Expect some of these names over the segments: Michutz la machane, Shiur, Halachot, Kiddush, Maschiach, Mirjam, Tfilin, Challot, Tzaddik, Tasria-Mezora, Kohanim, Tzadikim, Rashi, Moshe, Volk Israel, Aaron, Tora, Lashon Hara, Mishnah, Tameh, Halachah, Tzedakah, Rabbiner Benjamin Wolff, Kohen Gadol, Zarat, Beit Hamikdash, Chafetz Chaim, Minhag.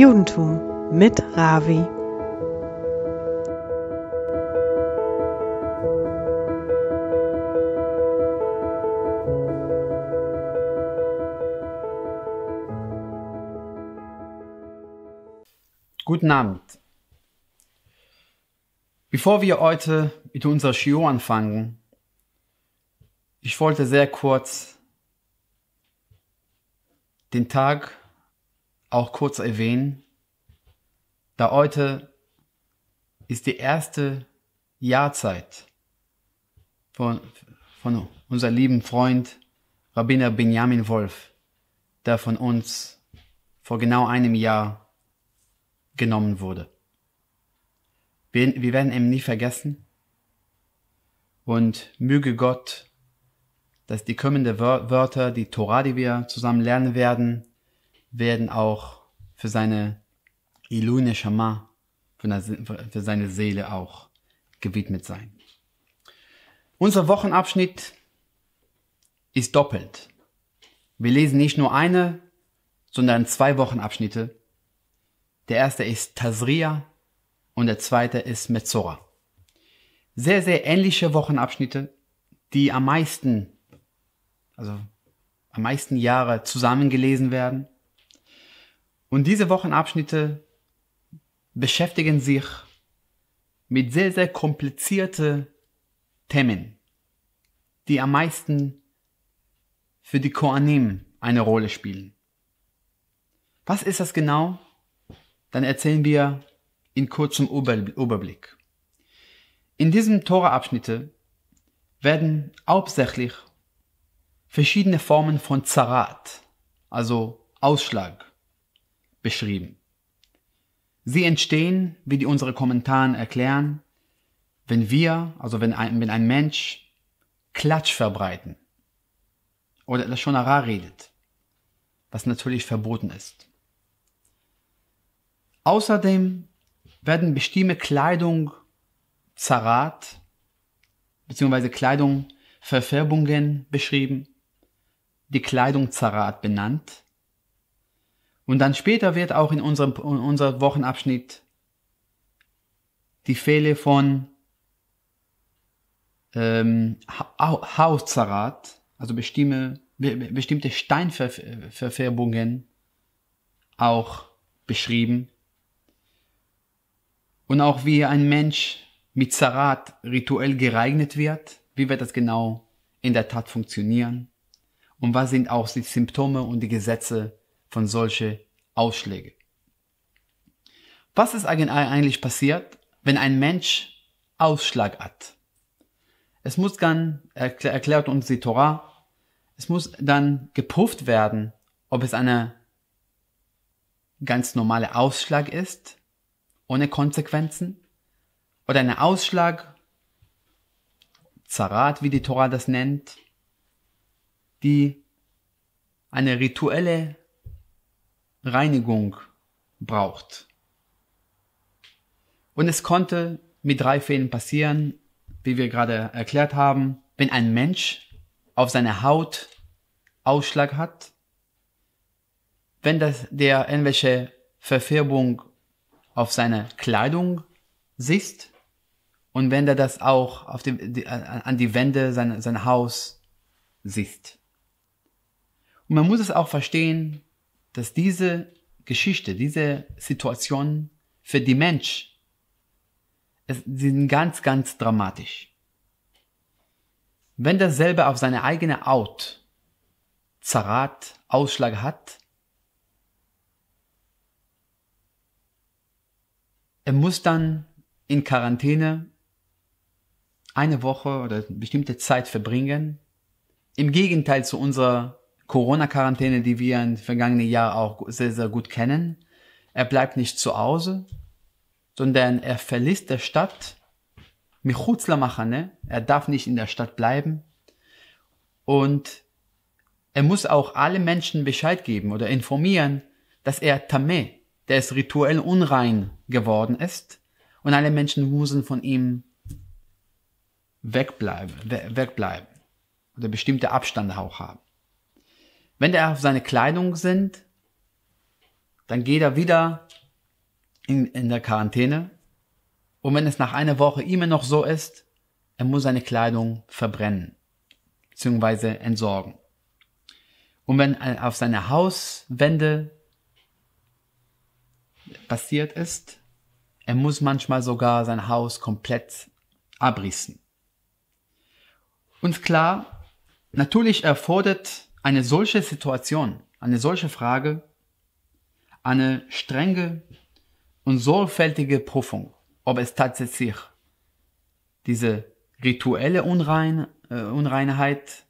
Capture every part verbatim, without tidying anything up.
Judentum mit Ravi. Guten Abend. Bevor wir heute mit unserer Shiur anfangen, ich wollte sehr kurz den Tag auch kurz erwähnen, da heute ist die erste Jahrzeit von, von unserem lieben Freund Rabbiner Benjamin Wolff, der von uns vor genau einem Jahr genommen wurde. Wir, wir werden ihn nie vergessen und möge Gott, dass die kommenden Wörter, die Torah, die wir zusammen lernen werden, werden auch für seine Ilune Shama, für seine Seele auch gewidmet sein. Unser Wochenabschnitt ist doppelt. Wir lesen nicht nur eine, sondern zwei Wochenabschnitte. Der erste ist Tasria und der zweite ist Mezora. Sehr, sehr ähnliche Wochenabschnitte, die am meisten, also am meisten Jahre zusammengelesen werden. Und diese Wochenabschnitte beschäftigen sich mit sehr, sehr komplizierten Themen, die am meisten für die Kohanim eine Rolle spielen. Was ist das genau? Dann erzählen wir in kurzem Überblick. In diesem Tora-Abschnitte werden hauptsächlich verschiedene Formen von Zarat, also Ausschlag, beschrieben. Sie entstehen, wie die unsere Kommentaren erklären, wenn wir, also wenn ein, wenn ein Mensch Klatsch verbreiten oder Lashon Hara redet, was natürlich verboten ist. Außerdem werden bestimmte Kleidung Zarat bzw. Kleidung Verfärbungen beschrieben, die Kleidung Zarat benannt. Und dann später wird auch in unserem, in unserem Wochenabschnitt die Fälle von ähm, Hauszarat, also bestimmte, bestimmte Steinverfärbungen auch beschrieben. Und auch wie ein Mensch mit Zarat rituell geeignet wird, wie wird das genau in der Tat funktionieren und was sind auch die Symptome und die Gesetze von solchen Ausschlägen. Was ist eigentlich passiert, wenn ein Mensch Ausschlag hat? Es muss dann, erklärt uns die Torah, es muss dann geprüft werden, ob es eine ganz normale Ausschlag ist, ohne Konsequenzen, oder einen Ausschlag, Zarat, wie die Torah das nennt, die eine rituelle Reinigung braucht. Und es konnte mit drei Fällen passieren, wie wir gerade erklärt haben, wenn ein Mensch auf seiner Haut Ausschlag hat, wenn das, der irgendwelche Verfärbung auf seine Kleidung siehst und wenn er das auch auf die, die, an die Wände sein, sein Haus siehst. Und man muss es auch verstehen, dass diese Geschichte, diese Situation für die Menschen, es, sie sind ganz, ganz dramatisch. Wenn derselbe auf seine eigene Haut Zarat, Ausschlag hat, er muss dann in Quarantäne eine Woche oder eine bestimmte Zeit verbringen. Im Gegenteil zu unserer Corona-Quarantäne, die wir im vergangenen Jahr auch sehr, sehr gut kennen. Er bleibt nicht zu Hause, sondern er verlässt die Stadt. Michutz la machane, er darf nicht in der Stadt bleiben. Und er muss auch alle Menschen Bescheid geben oder informieren, dass er Tameh, der ist rituell unrein geworden ist und alle Menschen müssen von ihm wegbleiben, wegbleiben oder bestimmte Abstand auch haben. Wenn er auf seine Kleidung sind, dann geht er wieder in, in der Quarantäne. Und wenn es nach einer Woche immer noch so ist, er muss seine Kleidung verbrennen bzw. entsorgen. Und wenn auf seiner Hauswände passiert ist, er muss manchmal sogar sein Haus komplett abrissen. Und klar, natürlich erfordert eine solche Situation, eine solche Frage, eine strenge und sorgfältige Prüfung, ob es tatsächlich diese rituelle Unrein, äh, Unreinheit,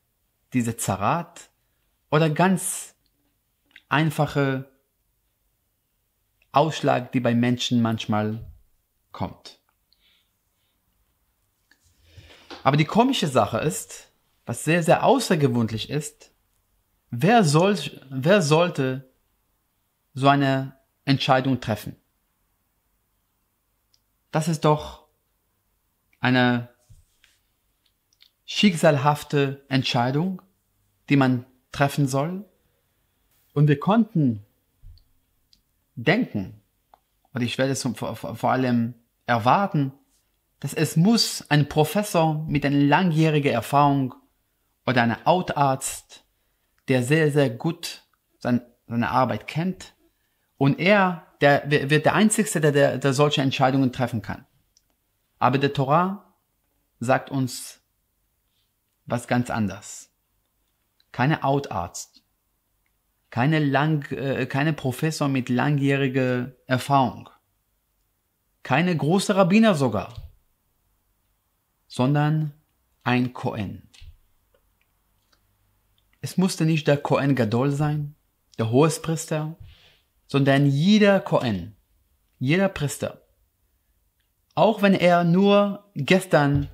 diese Zarat oder ganz einfache Ausschlag, die bei Menschen manchmal kommt. Aber die komische Sache ist, was sehr, sehr außergewöhnlich ist, wer soll, wer sollte so eine Entscheidung treffen? Das ist doch eine schicksalhafte Entscheidung, die man treffen soll. Und wir konnten denken, und ich werde es vor, vor allem erwarten, dass es muss ein Professor mit einer langjährigen Erfahrung oder ein Autarzt, der sehr, sehr gut seine, seine Arbeit kennt, und er der, wird der Einzige, der, der, der solche Entscheidungen treffen kann. Aber der Torah sagt uns was ganz anderes. Keine Autarzt, keine, lang, äh, keine Professor mit langjähriger Erfahrung, keine große Rabbiner sogar, sondern ein Kohen. Es musste nicht der Kohen Gadol sein, der Hohepriester, sondern jeder Kohen, jeder Priester, auch wenn er nur gestern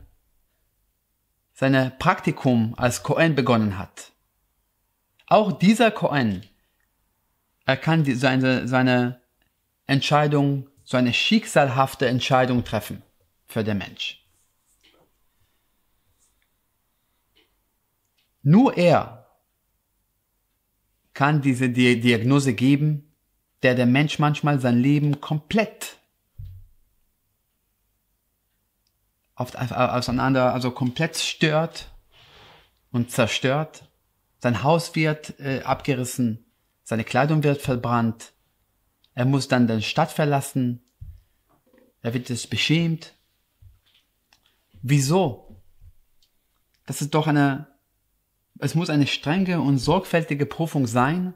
sein Praktikum als Kohen begonnen hat. Auch dieser Kohen, er kann seine, seine Entscheidung, so eine schicksalhafte Entscheidung treffen für den Mensch. Nur er kann diese Diagnose geben, der der Mensch manchmal sein Leben komplett auseinander, also komplett stört und zerstört. Sein Haus wird äh, abgerissen, seine Kleidung wird verbrannt, er muss dann die Stadt verlassen, er wird es beschämt. Wieso? Das ist doch eine Es muss eine strenge und sorgfältige Prüfung sein.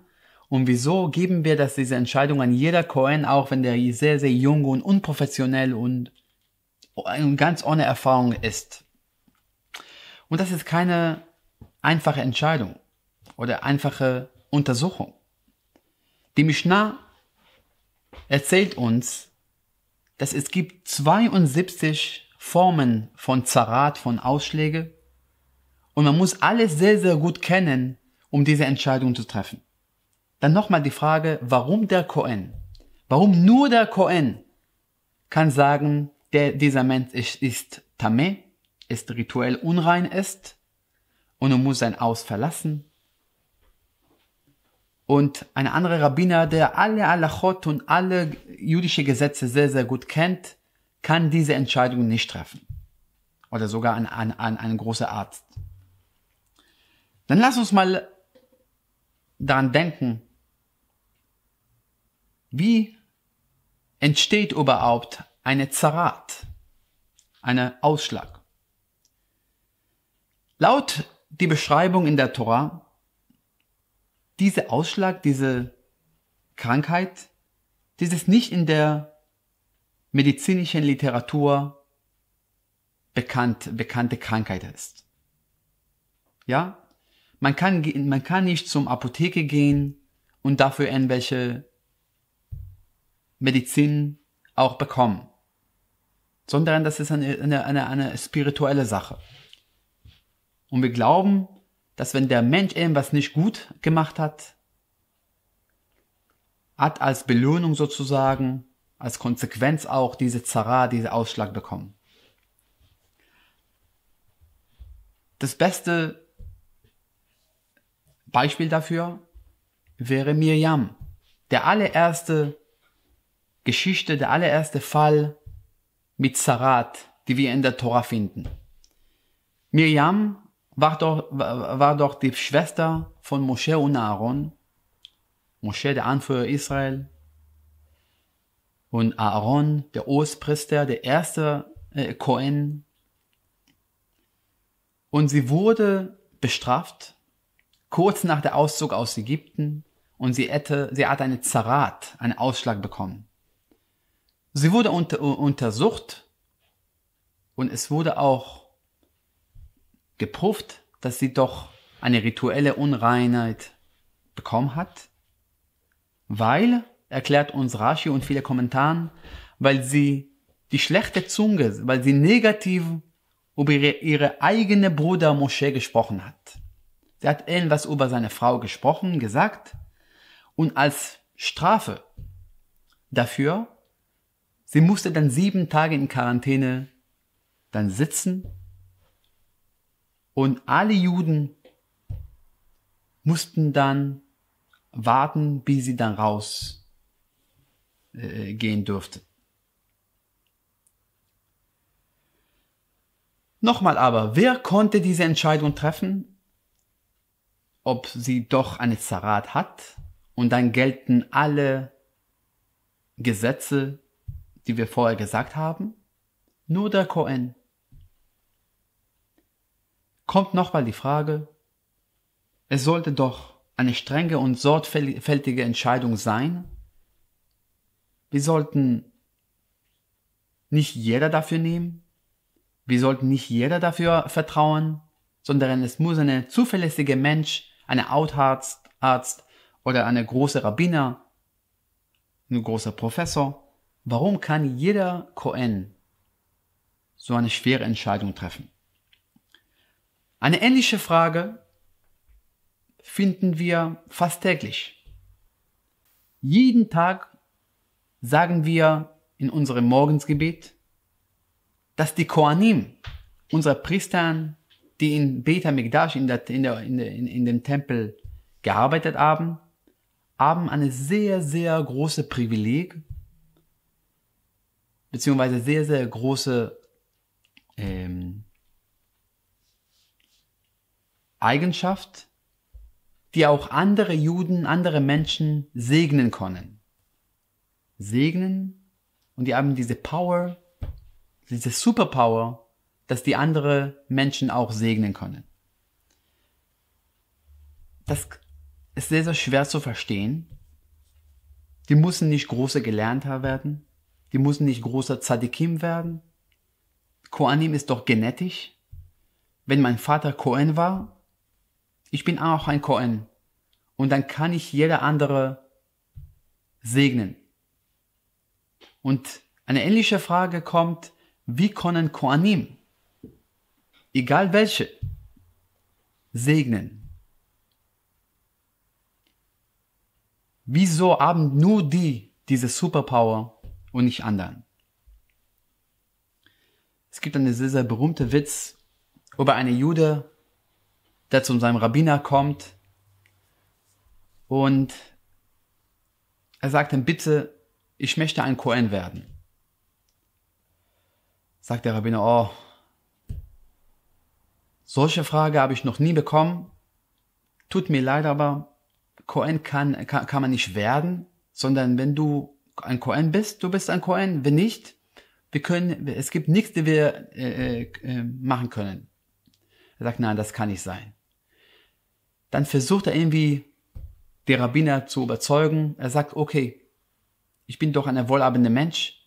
Und wieso geben wir das, diese Entscheidung an jeder Kohen, auch wenn der sehr, sehr jung und unprofessionell und ganz ohne Erfahrung ist? Und das ist keine einfache Entscheidung oder einfache Untersuchung. Die Mishnah erzählt uns, dass es gibt zweiundsiebzig Formen von Zarat, von Ausschläge. Und man muss alles sehr, sehr gut kennen, um diese Entscheidung zu treffen. Dann nochmal die Frage, warum der Kohen? Warum nur der Kohen kann sagen, der, dieser Mensch ist, ist Tameh, ist rituell unrein ist und er muss sein Haus verlassen. Und ein anderer Rabbiner, der alle Halachot und alle jüdische Gesetze sehr, sehr gut kennt, kann diese Entscheidung nicht treffen. Oder sogar ein, ein, ein, ein großer Arzt. Dann lass uns mal daran denken, wie entsteht überhaupt eine Zarat, eine Ausschlag? Laut die Beschreibung in der Torah, diese Ausschlag, diese Krankheit, dies ist nicht in der medizinischen Literatur bekannt, bekannte Krankheit ist. Ja? Man kann, man kann nicht zum Apotheke gehen und dafür irgendwelche Medizin auch bekommen, sondern das ist eine, eine, eine, eine spirituelle Sache. Und wir glauben, dass wenn der Mensch irgendwas nicht gut gemacht hat, hat als Belohnung sozusagen, als Konsequenz auch diese Zara, diese Ausschlag bekommen. Das beste Beispiel dafür wäre Mirjam, der allererste Geschichte, der allererste Fall mit Sarat, die wir in der Tora finden. Mirjam war doch, war doch die Schwester von Moshe und Aaron. Moshe, der Anführer Israel, und Aaron, der Ostpriester, der erste äh, Kohen. Und sie wurde bestraft, kurz nach der Auszug aus Ägypten, und sie hatte, sie hat eine Zarat, einen Ausschlag bekommen. Sie wurde unter, untersucht, und es wurde auch geprüft, dass sie doch eine rituelle Unreinheit bekommen hat, weil, erklärt uns Rashi und viele Kommentaren, weil sie die schlechte Zunge, weil sie negativ über ihre, ihre eigene Bruder Moshe gesprochen hat. Sie hat irgendwas über seine Frau gesprochen, gesagt, und als Strafe dafür, sie musste dann sieben Tage in Quarantäne dann sitzen, und alle Juden mussten dann warten, bis sie dann raus äh, gehen durfte. Nochmal aber, wer konnte diese Entscheidung treffen, ob sie doch eine Zarat hat? Und dann gelten alle Gesetze, die wir vorher gesagt haben, nur der Kohen. Kommt nochmal die Frage, es sollte doch eine strenge und sorgfältige Entscheidung sein. Wir sollten nicht jeder dafür nehmen. Wir sollten nicht jeder dafür vertrauen, sondern es muss eine zuverlässige Mensch, eine Hautarzt Arzt oder eine große Rabbiner, ein großer Professor. Warum kann jeder Kohen so eine schwere Entscheidung treffen? Eine ähnliche Frage finden wir fast täglich. Jeden Tag sagen wir in unserem Morgensgebet, dass die Kohanim, unsere Priestern, die in Beit Hamikdash, in, der, in, der, in, der, in dem Tempel gearbeitet haben, haben eine sehr, sehr große Privileg, beziehungsweise sehr, sehr große ähm, Eigenschaft, die auch andere Juden, andere Menschen segnen können. Segnen, und die haben diese Power, diese Superpower, dass die andere Menschen auch segnen können. Das ist sehr, sehr schwer zu verstehen. Die müssen nicht große Gelernter werden. Die müssen nicht großer Tzadikim werden. Kohanim ist doch genetisch. Wenn mein Vater Kohen war, ich bin auch ein Kohen, und dann kann ich jeder andere segnen. Und eine ähnliche Frage kommt, wie können Kohanim, egal welche, segnen? Wieso haben nur die diese Superpower und nicht anderen? Es gibt einen sehr, sehr berühmten Witz über eine Jude, der zu seinem Rabbiner kommt, und er sagt ihm, bitte, ich möchte ein Kohen werden. Sagt der Rabbiner, oh, solche Frage habe ich noch nie bekommen, tut mir leid, aber Kohen kann, kann, kann man nicht werden, sondern wenn du ein Kohen bist, du bist ein Kohen, wenn nicht, wir können, es gibt nichts, die wir äh, äh, machen können. Er sagt, nein, das kann nicht sein. Dann versucht er irgendwie, den Rabbiner zu überzeugen. Er sagt, okay, ich bin doch ein wohlhabender Mensch.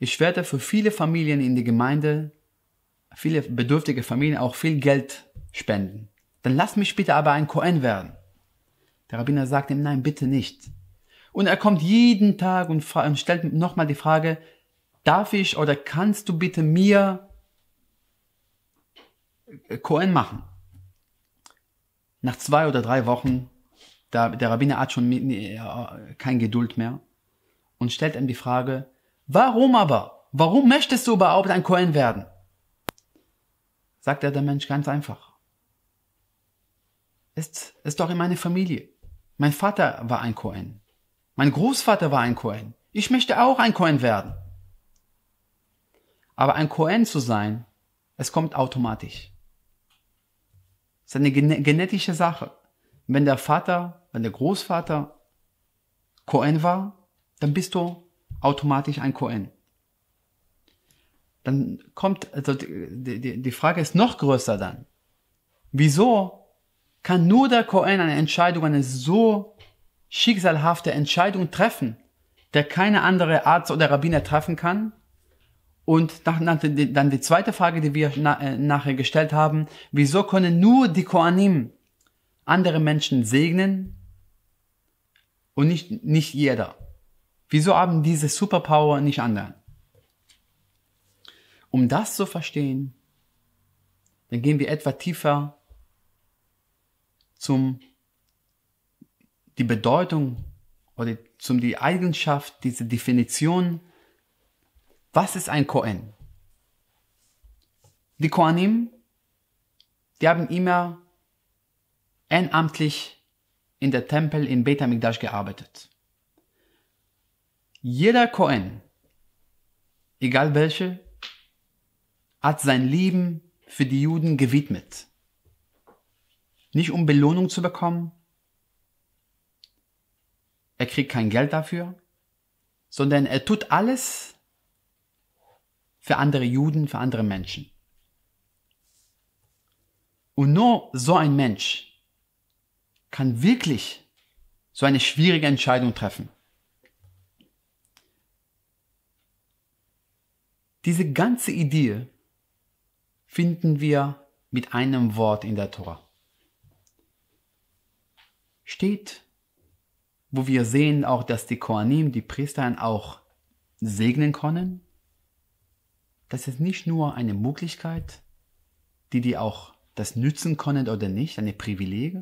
Ich werde für viele Familien in der Gemeinde, viele bedürftige Familien, auch viel Geld spenden. Dann lass mich bitte aber ein Kohen werden. Der Rabbiner sagt ihm, nein, bitte nicht. Und er kommt jeden Tag und, und stellt nochmal die Frage, darf ich oder kannst du bitte mir Kohen machen? Nach zwei oder drei Wochen, da, der Rabbiner hat schon keine Geduld mehr und stellt ihm die Frage, warum aber? Warum möchtest du überhaupt ein Kohen werden? Sagt er, der Mensch, ganz einfach. Ist, ist doch in meiner Familie. Mein Vater war ein Kohen. Mein Großvater war ein Kohen. Ich möchte auch ein Kohen werden. Aber ein Kohen zu sein, es kommt automatisch. Es ist eine genetische Sache. Wenn der Vater, wenn der Großvater Kohen war, dann bist du automatisch ein Kohen. Dann kommt, also die, die, die Frage ist noch größer dann. Wieso kann nur der Kohen eine Entscheidung, eine so schicksalhafte Entscheidung treffen, der keine andere Arzt oder Rabbiner treffen kann? Und dann die zweite Frage, die wir nachher gestellt haben, wieso können nur die Kohanim andere Menschen segnen und nicht, nicht jeder? Wieso haben diese Superpower nicht andere? Um das zu verstehen, dann gehen wir etwa tiefer zum die Bedeutung oder zum die Eigenschaft, diese Definition. Was ist ein Kohen? Die Kohanim, die haben immer ehrenamtlich in der Tempel in Beit Hamikdash gearbeitet. Jeder Kohen, egal welche, hat sein Leben für die Juden gewidmet. Nicht um Belohnung zu bekommen, er kriegt kein Geld dafür, sondern er tut alles für andere Juden, für andere Menschen. Und nur so ein Mensch kann wirklich so eine schwierige Entscheidung treffen. Diese ganze Idee finden wir mit einem Wort in der Tora. Steht, wo wir sehen auch, dass die Kohanim, die Priester auch segnen können. Das ist nicht nur eine Möglichkeit, die die auch das nützen können oder nicht, eine Privileg,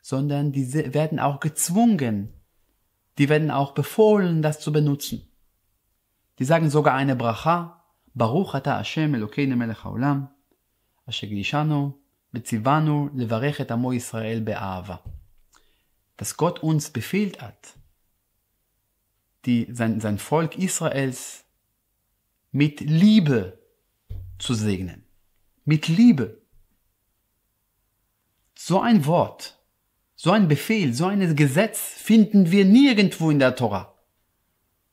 sondern die werden auch gezwungen, die werden auch befohlen, das zu benutzen. Die sagen sogar eine Bracha, Baruch ata Hashem Elokeinu melech haolam, asher gilishanu betzivanu levarech et amo Yisrael be'ahava. Dass Gott uns befehlt hat, die, sein, sein Volk Israels mit Liebe zu segnen. Mit Liebe. So ein Wort, so ein Befehl, so ein Gesetz finden wir nirgendwo in der Tora.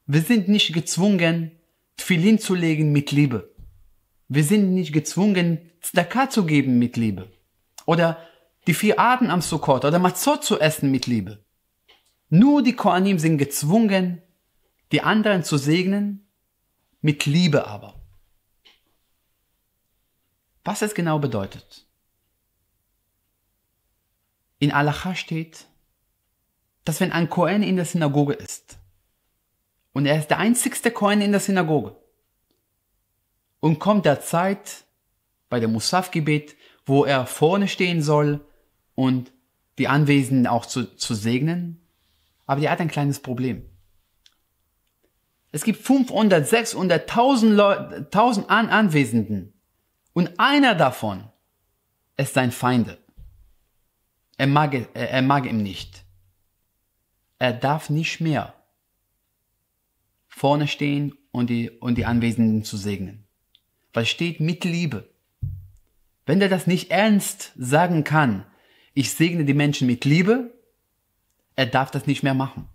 Wir sind nicht gezwungen, Tfilin zu legen mit Liebe. Wir sind nicht gezwungen, Tzedakah zu geben mit Liebe. Oder die vier Arten am Sukkot oder Matzot zu essen mit Liebe. Nur die Kohanim sind gezwungen, die anderen zu segnen, mit Liebe aber. Was es genau bedeutet? In Halachah steht, dass wenn ein Kohen in der Synagoge ist und er ist der einzigste Kohen in der Synagoge und kommt der Zeit bei dem Musaf-Gebet, wo er vorne stehen soll und die Anwesenden auch zu, zu segnen, aber er hat ein kleines Problem. Es gibt fünfhundert, sechshundert, tausend An Anwesenden und einer davon ist sein Feind. Er mag, er, er mag ihn nicht. Er darf nicht mehr vorne stehen und die, und die Anwesenden zu segnen. Weil steht mit Liebe. Wenn er das nicht ernst sagen kann, ich segne die Menschen mit Liebe, er darf das nicht mehr machen.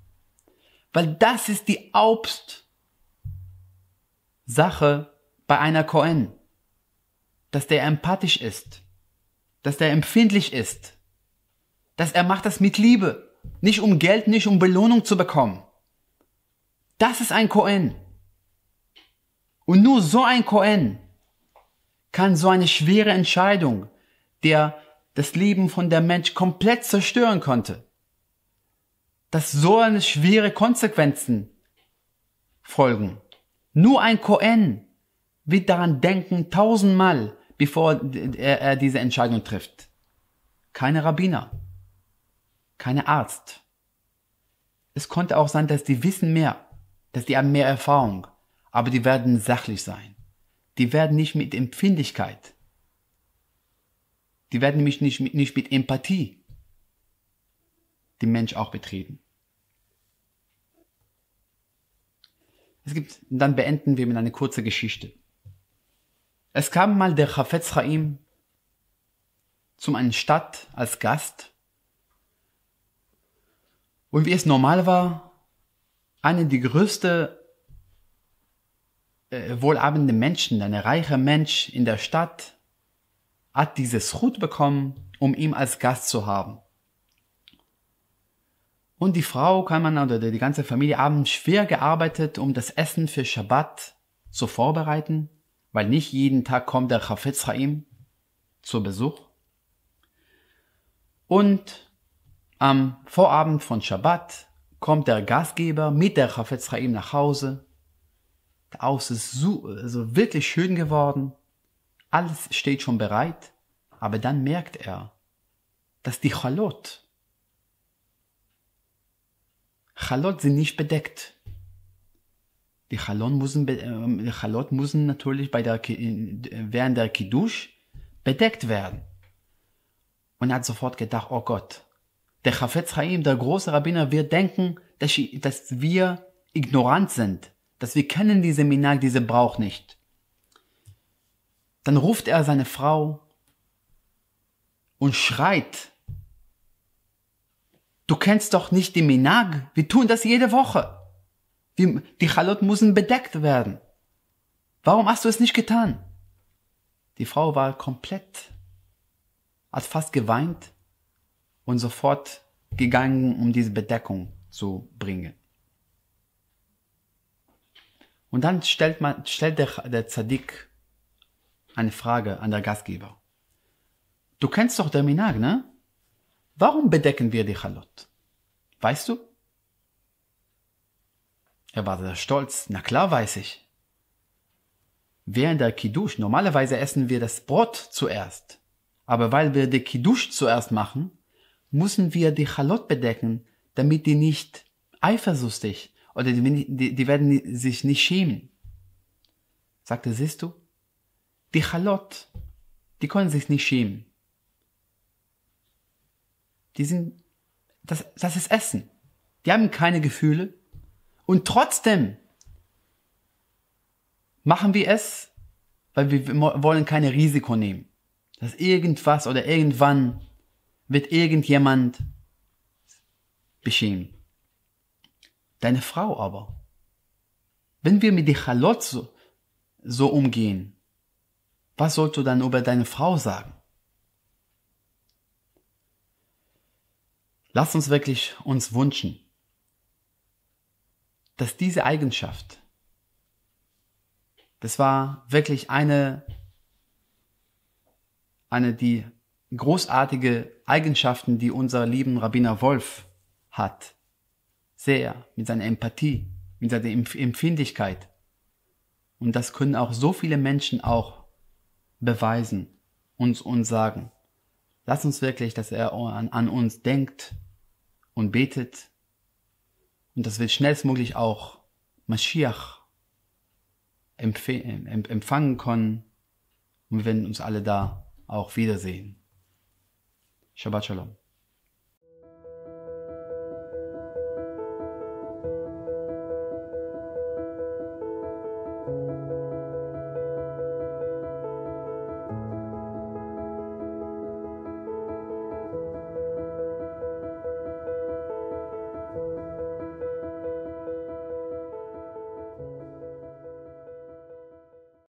Weil das ist die Obst. Sache bei einer Kohen, dass der empathisch ist, dass der empfindlich ist, dass er macht das mit Liebe, nicht um Geld, nicht um Belohnung zu bekommen. Das ist ein Kohen. Und nur so ein Kohen kann so eine schwere Entscheidung, der das Leben von der Mensch komplett zerstören konnte, dass so eine schwere Konsequenzen folgen. Nur ein Kohen wird daran denken tausendmal, bevor er diese Entscheidung trifft. Keine Rabbiner, keine Arzt. Es konnte auch sein, dass die wissen mehr, dass die haben mehr Erfahrung, aber die werden sachlich sein. Die werden nicht mit Empfindlichkeit, die werden mich nicht, nicht mit Empathie den Mensch auch betreten. Es gibt, dann beenden wir mit einer kurzen Geschichte. Es kam mal der Chafetz Chaim zu einer Stadt als Gast. Und wie es normal war, eine der größten äh, wohlhabenden Menschen, ein reicher Mensch in der Stadt, hat dieses Hut bekommen, um ihn als Gast zu haben. Und die Frau, kann man, oder die ganze Familie haben schwer gearbeitet, um das Essen für Schabbat zu vorbereiten, weil nicht jeden Tag kommt der Chafetz Chaim zu Besuch. Und am Vorabend von Schabbat kommt der Gastgeber mit der Chafetz Chaim nach Hause. Das Haus ist so, also wirklich schön geworden. Alles steht schon bereit. Aber dann merkt er, dass die Challot, Challot sind nicht bedeckt. Die Challot müssen, die Challot müssen natürlich bei der, während der Kiddush bedeckt werden. Und er hat sofort gedacht, oh Gott, der Chafetz Chaim, der große Rabbiner, wird denken, dass, dass wir ignorant sind, dass wir kennen diese Minhag, diese Brauch nicht. Dann ruft er seine Frau und schreit, du kennst doch nicht die Minhag, wir tun das jede Woche. Die, die Challot müssen bedeckt werden. Warum hast du es nicht getan? Die Frau war komplett, hat fast geweint und sofort gegangen, um diese Bedeckung zu bringen. Und dann stellt, man, stellt der, der Tzaddik eine Frage an der Gastgeber. Du kennst doch der Minhag, ne? Warum bedecken wir die Challot? Weißt du? Er war sehr stolz. Na klar weiß ich. Während der Kiddush, normalerweise essen wir das Brot zuerst. Aber weil wir die Kiddush zuerst machen, müssen wir die Challot bedecken, damit die nicht eifersüchtig oder die, die, die werden sich nicht schämen. Sagte, siehst du, die Challot, die können sich nicht schämen. Die sind, das, das ist Essen. Die haben keine Gefühle. Und trotzdem machen wir es, weil wir wollen kein Risiko nehmen. Dass irgendwas oder irgendwann wird irgendjemand beschämt. Deine Frau aber. Wenn wir mit der Challot so, so umgehen, was sollst du dann über deine Frau sagen? Lass uns wirklich uns wünschen, dass diese Eigenschaft, das war wirklich eine, eine die großartige Eigenschaften, die unser lieben Rabbiner Wolff hat. Sehr, mit seiner Empathie, mit seiner Empfindlichkeit. Und das können auch so viele Menschen auch beweisen, uns, uns sagen. Lass uns wirklich, dass er an, an uns denkt und betet. Und dass wir schnellstmöglich auch Maschiach empfangen können. Und wir werden uns alle da auch wiedersehen. Shabbat Shalom.